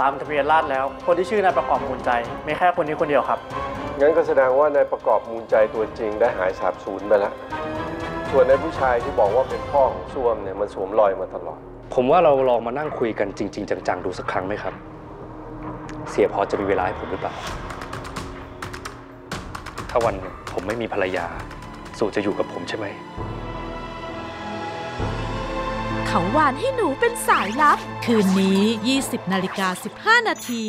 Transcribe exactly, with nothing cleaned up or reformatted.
ตามทะเบียนราษฎร์แล้วคนที่ชื่อนายประกอบมูลใจไม่แค่คนนี้คนเดียวครับงั้นก็แสดงว่านายประกอบมูลใจตัวจริงได้หายสาบสูญไปแล้วส่วนนายผู้ชายที่บอกว่าเป็นพ่อของส้วมเนี่ยมันสวมรอยมาตลอดผมว่าเราลองมานั่งคุยกันจริงๆจังๆดูสักครั้งไหมครับเสียพอจะมีเวลาให้ผมหรือเปล่าถ้าวันหนึ่งผมไม่มีภรรยาสู่จะอยู่กับผมใช่ไหมเขาหวานให้หนูเป็นสายลับคืนนี้ ยี่สิบนาฬิกาสิบห้านาที